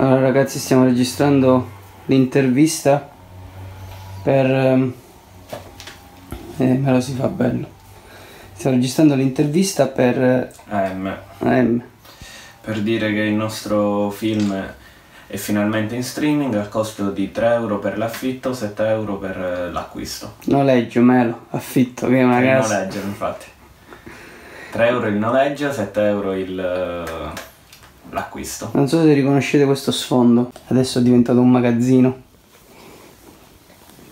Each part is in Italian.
Allora ragazzi, stiamo registrando l'intervista per... me lo si fa bello. Stiamo registrando l'intervista per... AM. Per dire che il nostro film è finalmente in streaming al costo di 3 euro per l'affitto, 7 euro per l'acquisto. Noleggio, Melo, affitto, che è una casa. Noleggio, infatti. 3 euro il noleggio, 7 euro il... l'acquisto. Non so se riconoscete questo sfondo. Adesso è diventato un magazzino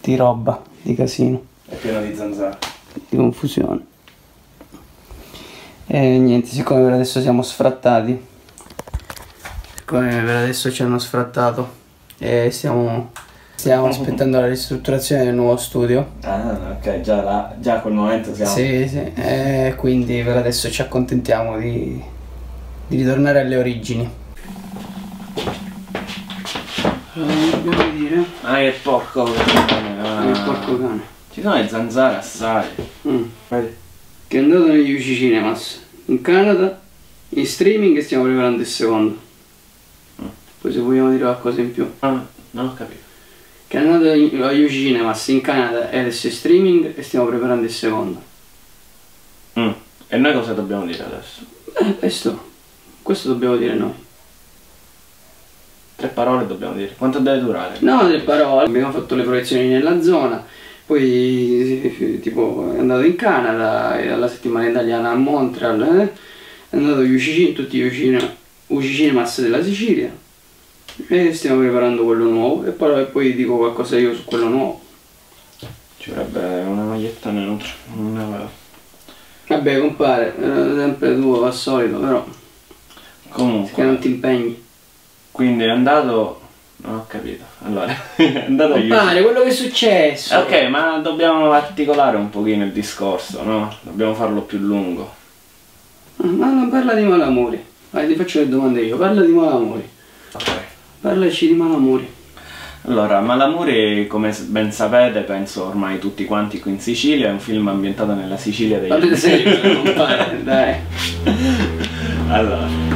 di roba, di casino. È pieno di zanzare, di confusione. E niente, siccome per adesso siamo sfrattati, siccome per adesso ci hanno sfrattato e stiamo aspettando la ristrutturazione del nuovo studio. Ah ok, già a quel momento siamo... Sì, e quindi per adesso ci accontentiamo di ritornare alle origini. Dobbiamo dire... Ah, che porco cane! Ah, che porco cane! Ci sono le zanzare assai! Che è andato negli UCI Cinemas in Canada, in streaming, e stiamo preparando il secondo. Poi se vogliamo dire qualcosa in più. Ah, non ho capito. Che è andato agli UCI Cinemas in Canada e adesso in streaming, e stiamo preparando il secondo. E noi cosa dobbiamo dire adesso? Questo dobbiamo dire noi. 3 parole dobbiamo dire. Quanto deve durare? No, 3 parole. Abbiamo fatto le proiezioni nella zona, poi tipo è andato in Canada, alla settimana italiana a Montreal, è andato in tutti gli UCI Cinemas della Sicilia, e stiamo preparando quello nuovo, e poi dico qualcosa io su quello nuovo. Ci vorrebbe una maglietta neutra. Vabbè compare, sempre tu al solito, però... Comunque, che non ti impegni. Quindi è andato... non ho capito. Allora, è andato a fare quello che è successo. Ok, ma dobbiamo articolare un pochino il discorso, no? Dobbiamo farlo più lungo. Ma non parla di Malamuri. Vai, ti faccio le domande io. Parla di Malamuri. Ok. Parlaci di Malamuri. Allora, Malamuri, come ben sapete, penso ormai tutti quanti qui in Sicilia, è un film ambientato nella Sicilia degli... Parla serio, compare, dai. Allora...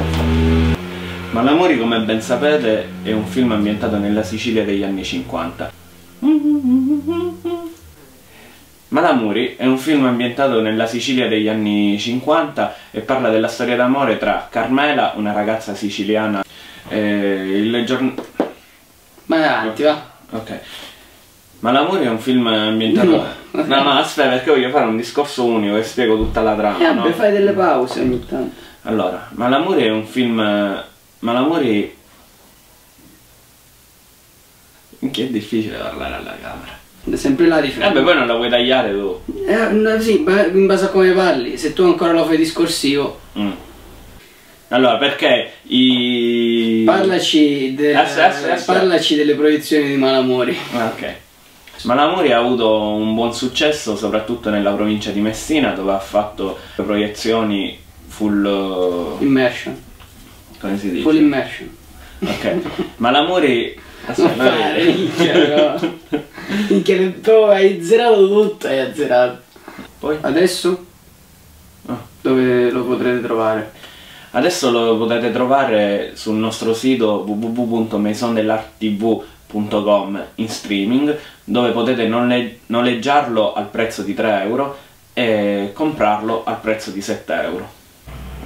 Malamuri, come ben sapete, è un film ambientato nella Sicilia degli anni 50. Malamuri è un film ambientato nella Sicilia degli anni 50 e parla della storia d'amore tra Carmela, una ragazza siciliana, e il giorno... Ma avanti, va. Ok. Malamuri è un film ambientato... No, aspetta, perché voglio fare un discorso unico e spiego tutta la trama, no? Vabbè, fai delle pause ogni tanto. Allora, Malamuri è un film... Malamuri... Che è difficile parlare alla camera. È sempre là di fronte. Vabbè, poi non la puoi tagliare tu. No, sì, in base a come parli. Se tu ancora lo fai discorsivo. Allora, perché i... Parlaci delle proiezioni di Malamuri. Ok. Malamuri ha avuto un buon successo, soprattutto nella provincia di Messina, dove ha fatto proiezioni full... immersion. Come si dice? Full immersion. Ok. Malamuri... Aspetta, minchia, hai zerato tutto, hai azzerato. Poi? Adesso? Dove lo potrete trovare? Adesso lo potete trovare sul nostro sito www.maisondellarttv.com in streaming, dove potete noleggiarlo al prezzo di 3 euro e comprarlo al prezzo di 7 euro.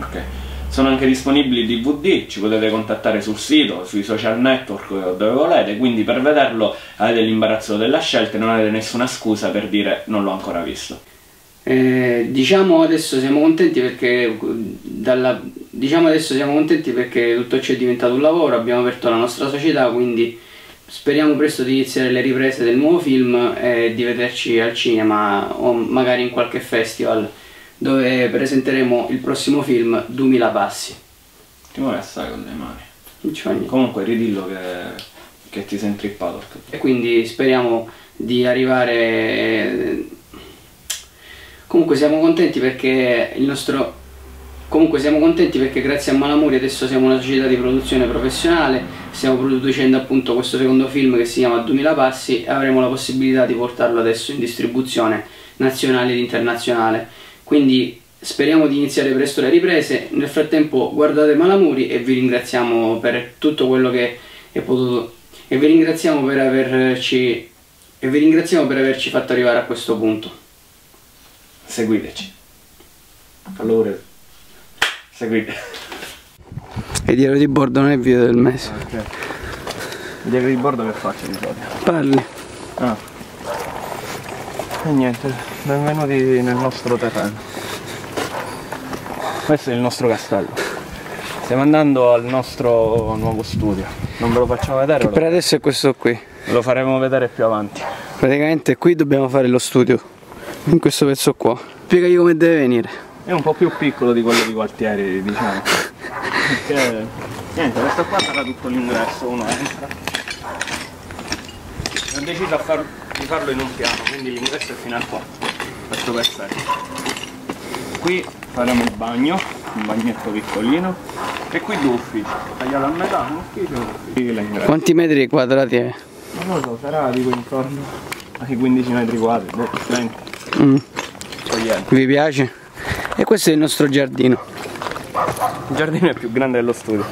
Ok. Sono anche disponibili DVD, ci potete contattare sul sito, sui social network, dove volete, quindi per vederlo avete l'imbarazzo della scelta e non avete nessuna scusa per dire non l'ho ancora visto. Diciamo adesso siamo contenti perché tutto ciò è diventato un lavoro, abbiamo aperto la nostra società, quindi speriamo presto di iniziare le riprese del nuovo film e di vederci al cinema o magari in qualche festival, dove presenteremo il prossimo film 2000 Passi. Ti muovi assai con le mani. Non ci fa niente. Comunque ridillo che ti sei intrippato. E quindi speriamo di arrivare... Comunque siamo contenti perché il nostro... Comunque siamo contenti perché grazie a Malamuri adesso siamo una società di produzione professionale, stiamo producendo appunto questo secondo film che si chiama 2000 Passi e avremo la possibilità di portarlo adesso in distribuzione nazionale ed internazionale. Quindi speriamo di iniziare presto le riprese, nel frattempo guardate Malamuri e vi ringraziamo per tutto quello che è potuto. E vi ringraziamo per averci fatto arrivare a questo punto. Seguiteci. Allora, seguite. E diario di bordo non è via del mese. Okay. Il diario di bordo che faccio di solito? Parli. Ah. E niente, benvenuti nel nostro terreno. Questo è il nostro castello. Stiamo andando al nostro nuovo studio, non ve lo facciamo vedere. Per adesso è questo qui. Lo faremo vedere più avanti. Praticamente qui dobbiamo fare lo studio, in questo pezzo qua. Spiegagli come deve venire. È un po' più piccolo di quello di Gualtieri, diciamo. Perché, niente, questo qua sarà tutto l'ingresso, uno entra. Ho deciso di farlo in un piano, quindi l'ingresso è fino a qua. Questo pezzetto. Qui faremo il bagno, un bagnetto piccolino. E qui due uffici, tagliato a metà, un ufficio e un ufficio. Quanti metri quadrati è? Non lo so, sarà tipo intorno ai 15 metri quadri, 20. Vi piace? E questo è il nostro giardino. Il giardino è più grande dello studio.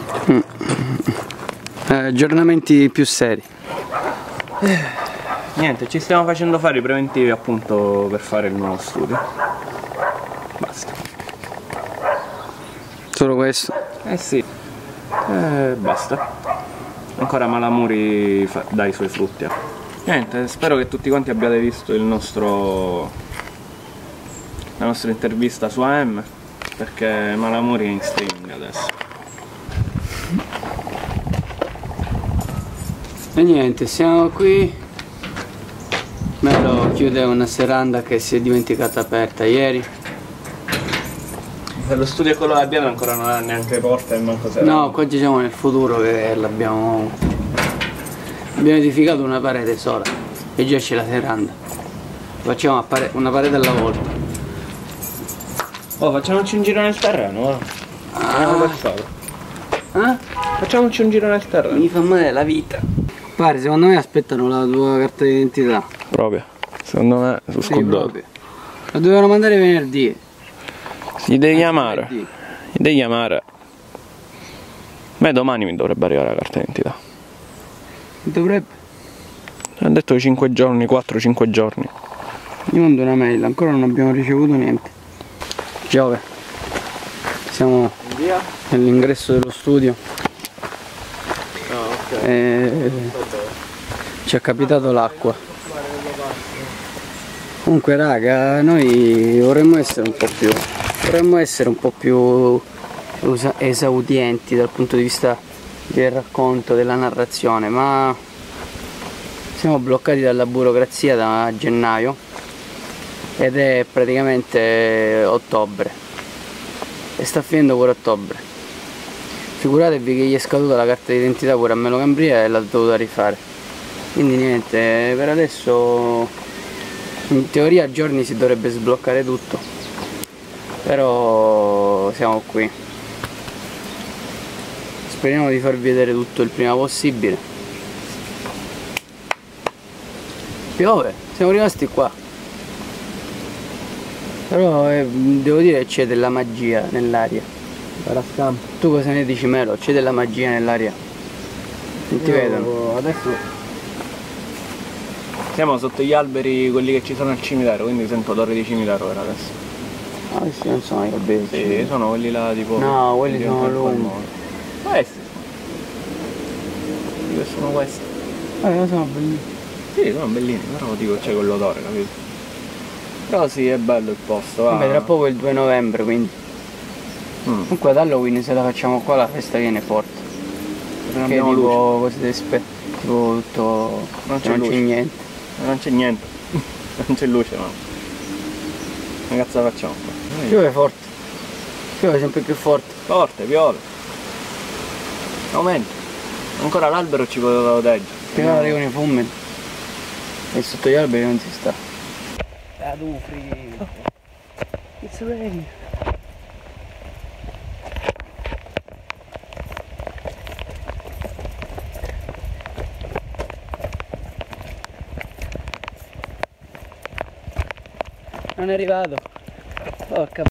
Aggiornamenti più seri. Niente, ci stiamo facendo fare i preventivi appunto per fare il nuovo studio. Basta. Solo questo? Eh sì, basta. Ancora Malamuri dà i suoi frutti. Niente, spero che tutti quanti abbiate visto la nostra intervista su AM, perché Malamuri è in streaming adesso. E niente, siamo qui. Melo chiude una serranda che si è dimenticata aperta ieri. Lo studio è quello che abbiamo, ancora non ha neanche porta e manco serranda. No, qua ci siamo nel futuro che l'abbiamo. Abbiamo edificato una parete sola e già c'è la serranda. Facciamo una parete alla volta. Oh, facciamoci un giro nel terreno, va. Facciamoci un giro nel terreno. Mi fa male la vita. Pare, secondo me aspettano la tua carta d'identità. Proprio. Secondo me sono scordato. La dovevano mandare venerdì. Gli devi chiamare, ma domani mi dovrebbe arrivare la carta d'identità. Dovrebbe? Hanno detto 5 giorni, 4-5 giorni. Io mando una mail, ancora non abbiamo ricevuto niente. Giove. Siamo nell'ingresso dello studio. Oh, okay. Ci è capitato l'acqua. Comunque raga, noi vorremmo essere un po' più esaudienti dal punto di vista del racconto, della narrazione, ma siamo bloccati dalla burocrazia da gennaio ed è praticamente ottobre e sta finendo pure ottobre. Figuratevi che gli è scaduta la carta d'identità pure a Carmelo Cambria e l'ha dovuta rifare, quindi niente, per adesso in teoria a giorni si dovrebbe sbloccare tutto. Però siamo qui. Speriamo di farvi vedere tutto il prima possibile. Piove, siamo rimasti qua. Però devo dire c'è della magia nell'aria. Tu cosa ne dici, Melo? C'è della magia nell'aria. Non ti vedono? Adesso siamo sotto gli alberi, quelli che ci sono al cimitero, quindi sento odore di cimitero ora adesso. Ah, questi non sono i capelli. Sì, sono quelli là tipo. No, quelli sono lunghi. Questi. Che sono questi? Sono bellini. Sì, sono bellini, però dico c'è quell'odore, capito? Però sì, è bello il posto. Vabbè, tra poco è il 2 novembre, quindi. Comunque ad Halloween se la facciamo qua la festa viene forte. Perché tipo cose despette, tipo tutto. Non c'è niente. Non c'è niente. Non c'è luce, ma. Che cazzo facciamo qua? Piove forte, piove sempre più forte. Forte, piove. Aumenta. Ancora l'albero ci poteva proteggere. Prima arrivano i fulmini. E sotto gli alberi non si sta. La dufri. It's raining. Non è arrivato. Porca